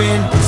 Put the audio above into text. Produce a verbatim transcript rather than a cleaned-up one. been.